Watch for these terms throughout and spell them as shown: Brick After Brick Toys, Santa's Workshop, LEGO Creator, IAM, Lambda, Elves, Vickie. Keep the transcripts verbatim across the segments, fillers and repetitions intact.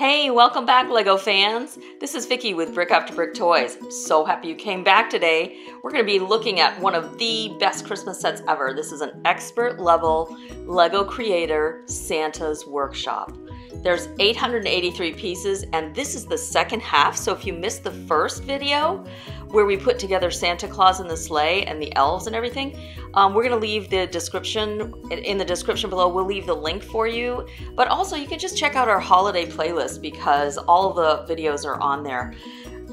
Hey, welcome back LEGO fans. This is Vicki with Brick After Brick Toys. I'm so happy you came back today. We're gonna be looking at one of the best Christmas sets ever. This is an expert level LEGO Creator Santa's Workshop. There's eight hundred eighty-three pieces and this is the second half. So if you missed the first video where we put together Santa Claus and the sleigh and the elves and everything, um, we're gonna leave the description, in the description below, we'll leave the link for you. But also you can just check out our holiday playlist because all the videos are on there.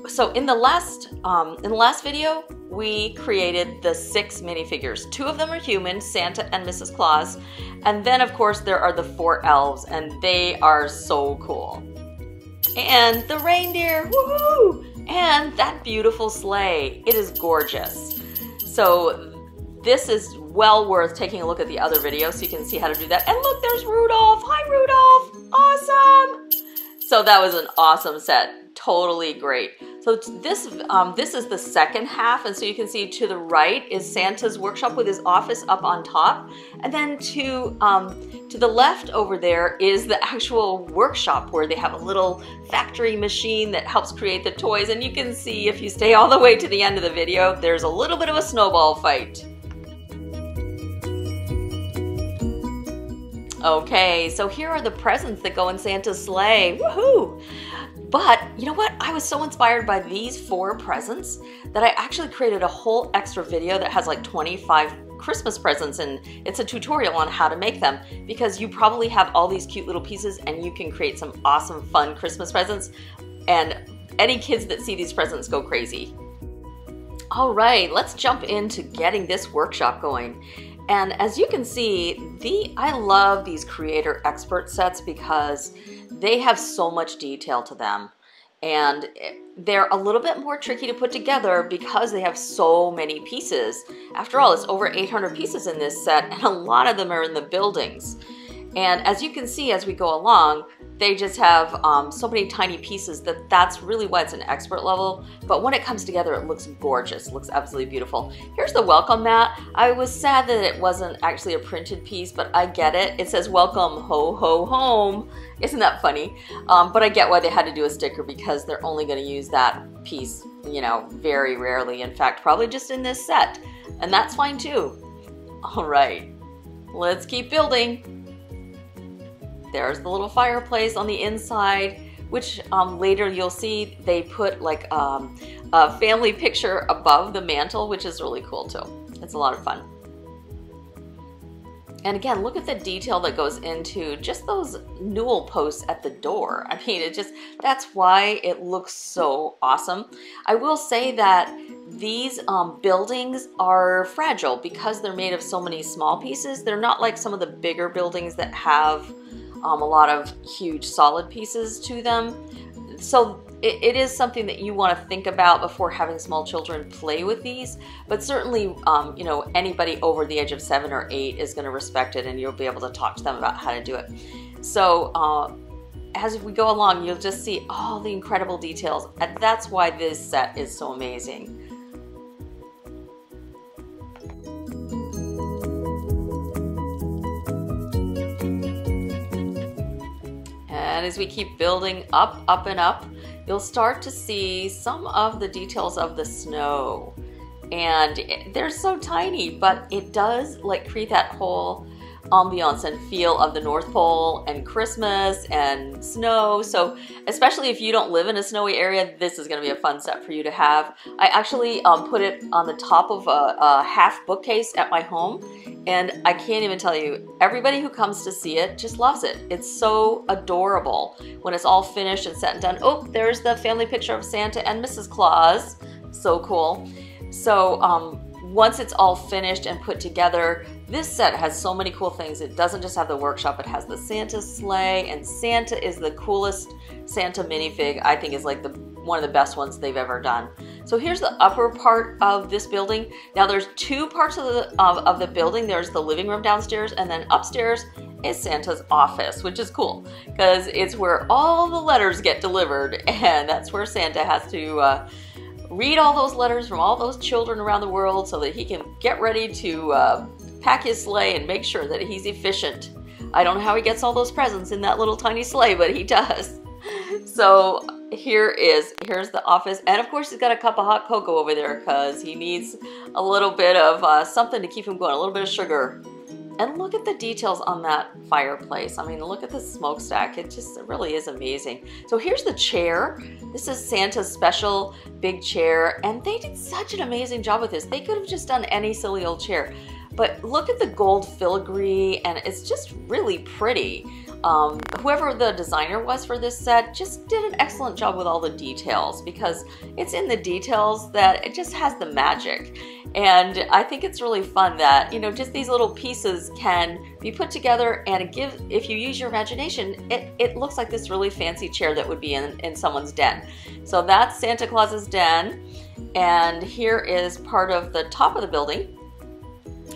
So in the last um, in the last video, we created the six minifigures. Two of them are human, Santa and Missus Claus. And then of course there are the four elves and they are so cool. And the reindeer, woohoo! And that beautiful sleigh, it is gorgeous. So this is well worth taking a look at the other video so you can see how to do that. And look, there's Rudolph, hi Rudolph, awesome! So that was an awesome set, totally great. So this um, this is the second half, and so you can see to the right is Santa's workshop with his office up on top, and then to um, to the left over there is the actual workshop where they have a little factory machine that helps create the toys. And you can see if you stay all the way to the end of the video, there's a little bit of a snowball fight. Okay, so here are the presents that go in Santa's sleigh. Woohoo! But you know what? I was so inspired by these four presents that I actually created a whole extra video that has like twenty-five Christmas presents, and it's a tutorial on how to make them because you probably have all these cute little pieces and you can create some awesome, fun Christmas presents, and any kids that see these presents go crazy. All right, let's jump into getting this workshop going. And as you can see, the I love these creator expert sets because they have so much detail to them. And they're a little bit more tricky to put together because they have so many pieces. After all, it's over eight hundred pieces in this set, and a lot of them are in the buildings. And as you can see as we go along, they just have um, so many tiny pieces that that's really why it's an expert level. But when it comes together, it looks gorgeous. It looks absolutely beautiful. Here's the welcome mat. I was sad that it wasn't actually a printed piece, but I get it. It says, welcome, ho, ho, home. Isn't that funny? Um, but I get why they had to do a sticker because they're only gonna use that piece, you know, very rarely. In fact, probably just in this set. And that's fine too. All right, let's keep building. There's the little fireplace on the inside, which um, later you'll see they put like um, a family picture above the mantle, which is really cool too. It's a lot of fun. And again, look at the detail that goes into just those newel posts at the door. I mean, it just, that's why it looks so awesome. I will say that these um, buildings are fragile because they're made of so many small pieces. They're not like some of the bigger buildings that have Um, a lot of huge solid pieces to them. So it, it is something that you want to think about before having small children play with these, but certainly um, you know, anybody over the age of seven or eight is going to respect it, and you'll be able to talk to them about how to do it. So uh, as we go along, you'll just see all the incredible details, and that's why this set is so amazing. And as we keep building up, up and up, you'll start to see some of the details of the snow. And it, they're so tiny, but it does like create that whole ambiance and feel of the North Pole and Christmas and snow. So especially if you don't live in a snowy area, this is going to be a fun set for you to have. I actually um, put it on the top of a, a half bookcase at my home, and I can't even tell you, everybody who comes to see it just loves it. It's so adorable when it's all finished and set and done. Oh, there's the family picture of Santa and Missus Claus. So cool. So um, once it's all finished and put together, this set has so many cool things. It doesn't just have the workshop, it has the Santa sleigh, and Santa is the coolest Santa minifig. I think is like the one of the best ones they've ever done. So here's the upper part of this building. Now there's two parts of the, of, of the building. There's the living room downstairs, and then upstairs is Santa's office, which is cool because it's where all the letters get delivered, and that's where Santa has to uh, read all those letters from all those children around the world so that he can get ready to uh, pack his sleigh and make sure that he's efficient. I don't know how he gets all those presents in that little tiny sleigh, but he does. So here is, here's the office. And of course he's got a cup of hot cocoa over there because he needs a little bit of uh, something to keep him going, a little bit of sugar. And look at the details on that fireplace. I mean, look at the smokestack. It just it really is amazing. So here's the chair. This is Santa's special big chair. And they did such an amazing job with this. They could have just done any silly old chair. But look at the gold filigree, and it's just really pretty. Um, whoever the designer was for this set just did an excellent job with all the details, because it's in the details that it just has the magic. And I think it's really fun that, you know, just these little pieces can be put together and give, if you use your imagination, it, it looks like this really fancy chair that would be in, in someone's den. So that's Santa Claus's den. And here is part of the top of the building.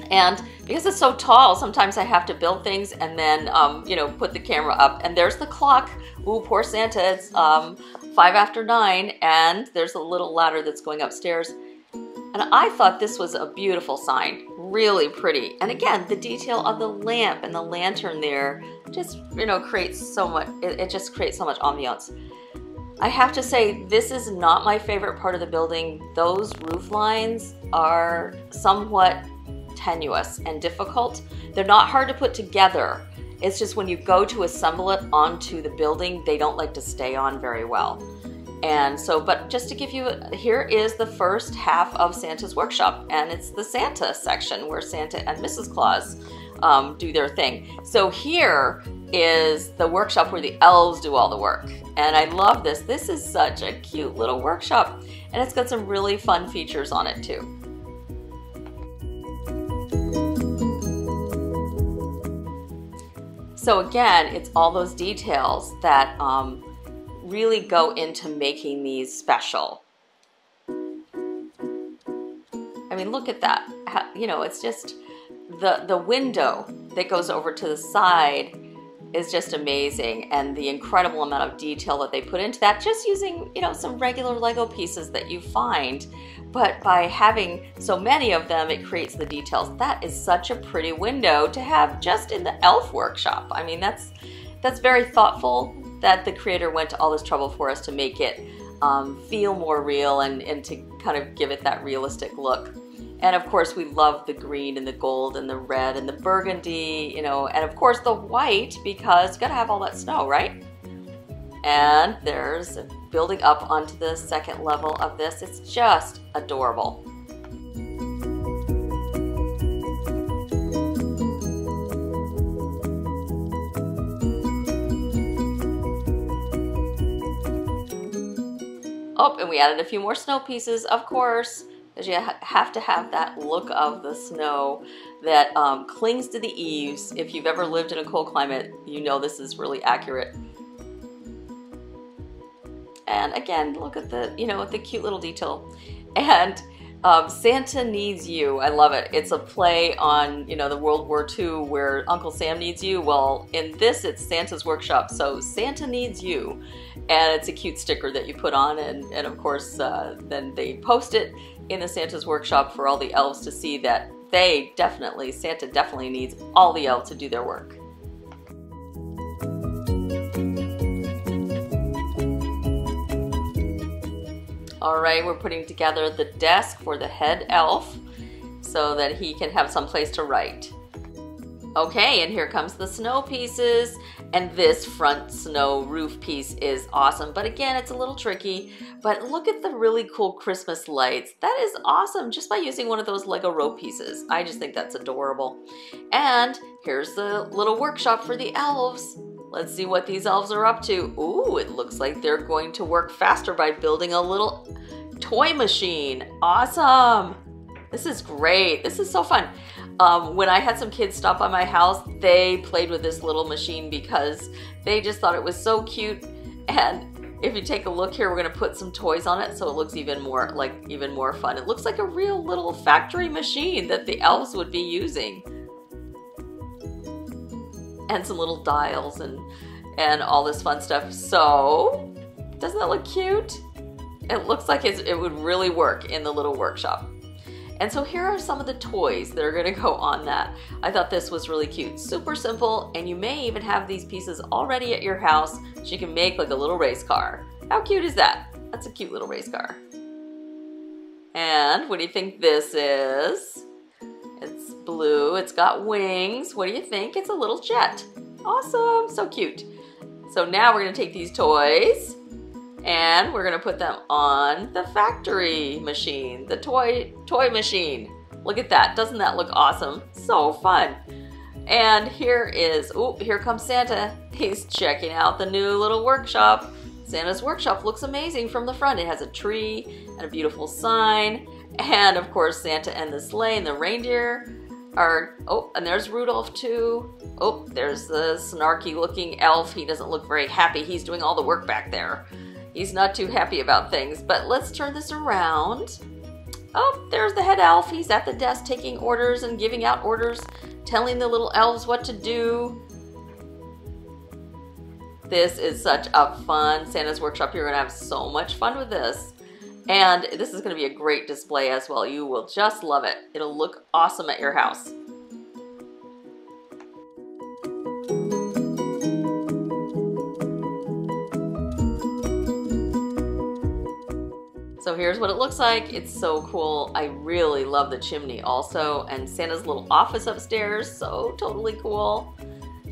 And because it's so tall, sometimes I have to build things and then, um, you know, put the camera up. And there's the clock. Ooh, poor Santa. It's um, five after nine. And there's a little ladder that's going upstairs. And I thought this was a beautiful sign. Really pretty. And again, the detail of the lamp and the lantern there just, you know, creates so much. It, it just creates so much ambiance. I have to say, this is not my favorite part of the building. Those roof lines are somewhat tenuous and difficult. They're not hard to put together. It's just when you go to assemble it onto the building, they don't like to stay on very well. And so, but just to give you, here is the first half of Santa's Workshop, and it's the Santa section where Santa and Missus Claus um, do their thing. So here is the workshop where the elves do all the work. And I love this. This is such a cute little workshop, and it's got some really fun features on it too. So again, it's all those details that um, really go into making these special. I mean, look at that. How, you know, it's just the, the window that goes over to the side is just amazing, and the incredible amount of detail that they put into that, just using, you know, some regular Lego pieces that you find. But by having so many of them, it creates the details. That is such a pretty window to have just in the elf workshop. I mean, that's that's very thoughtful that the creator went to all this trouble for us to make it um, feel more real and, and to kind of give it that realistic look. And of course, we love the green and the gold and the red and the burgundy, you know, and of course the white, because you gotta have all that snow, right? And there's building up onto the second level of this. It's just adorable. Oh, and we added a few more snow pieces, of course. Because you have to have that look of the snow that um, clings to the eaves. If you've ever lived in a cold climate, you know this is really accurate. And again, look at the, you know, the cute little detail. And um, Santa Needs You. I love it. It's a play on, you know, the World War Two where Uncle Sam needs you. Well, in this, it's Santa's Workshop. So Santa Needs You. And it's a cute sticker that you put on. And, and of course, uh, then they post it in the Santa's Workshop for all the elves to see that they definitely, Santa definitely needs all the elves to do their work. All right, we're putting together the desk for the head elf so that he can have some place to write. Okay, and here comes the snow pieces, and this front snow roof piece is awesome, but again, it's a little tricky. But look at the really cool Christmas lights. That is awesome, just by using one of those Lego rope pieces. I just think that's adorable. And here's the little workshop for the elves. Let's see what these elves are up to. Ooh, it looks like they're going to work faster by building a little toy machine. Awesome. This is great. This is so fun. Um, when I had some kids stop by my house, they played with this little machine because they just thought it was so cute. And if you take a look here, we're going to put some toys on it so it looks even more like even more fun. It looks like a real little factory machine that the elves would be using. And some little dials and, and all this fun stuff. So, doesn't that look cute? It looks like it's, it would really work in the little workshop. And so here are some of the toys that are going to go on that. I thought this was really cute. Super simple, and you may even have these pieces already at your house, so you can make like a little race car. How cute is that? That's a cute little race car. And what do you think this is? It's blue, it's got wings. What do you think? It's a little jet. Awesome, so cute. So now we're going to take these toys and we're going to put them on the factory machine, the toy toy machine. Look at that. Doesn't that look awesome? So fun. And here is, oh, here comes Santa. He's checking out the new little workshop. Santa's Workshop looks amazing from the front. It has a tree and a beautiful sign. And of course, Santa and the sleigh and the reindeer are, oh, and there's Rudolph too. Oh, there's the snarky looking elf. He doesn't look very happy. He's doing all the work back there. He's not too happy about things, but let's turn this around. Oh, there's the head elf. He's at the desk taking orders and giving out orders, telling the little elves what to do. This is such a fun Santa's Workshop. You're gonna have so much fun with this. And this is gonna be a great display as well. You will just love it. It'll look awesome at your house. So here's what it looks like. It's so cool. I really love the chimney also, and Santa's little office upstairs. So totally cool.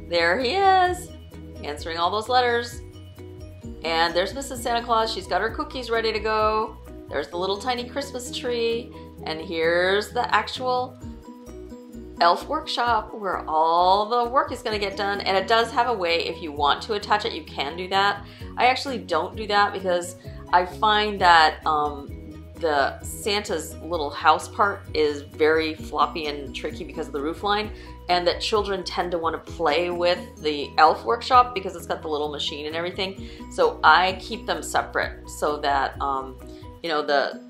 There he is, answering all those letters. And there's Missus Santa Claus. She's got her cookies ready to go. There's the little tiny Christmas tree. And here's the actual elf workshop where all the work is going to get done. And it does have a way, if you want to attach it, you can do that. I actually don't do that because I find that um, the Santa's little house part is very floppy and tricky because of the roof line, and that children tend to want to play with the elf workshop because it's got the little machine and everything. So I keep them separate so that, um, you know, the,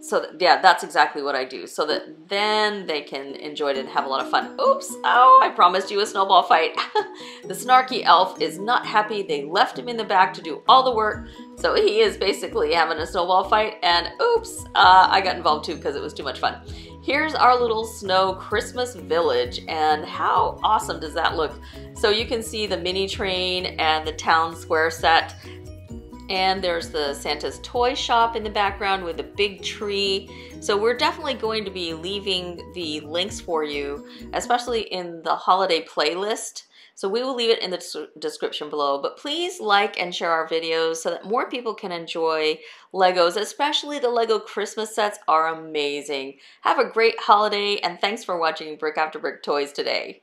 so that, yeah, that's exactly what I do. So that then they can enjoy it and have a lot of fun. Oops, oh, I promised you a snowball fight. The snarky elf is not happy. They left him in the back to do all the work. So he is basically having a snowball fight, and oops, uh, I got involved too because it was too much fun. Here's our little snow Christmas village, and how awesome does that look? So you can see the mini train and the town square set. And there's the Santa's toy shop in the background with a big tree. So we're definitely going to be leaving the links for you, especially in the holiday playlist. So we will leave it in the description below, but please like and share our videos so that more people can enjoy Legos, especially the Lego Christmas sets are amazing. Have a great holiday, and thanks for watching Brick After Brick Toys today.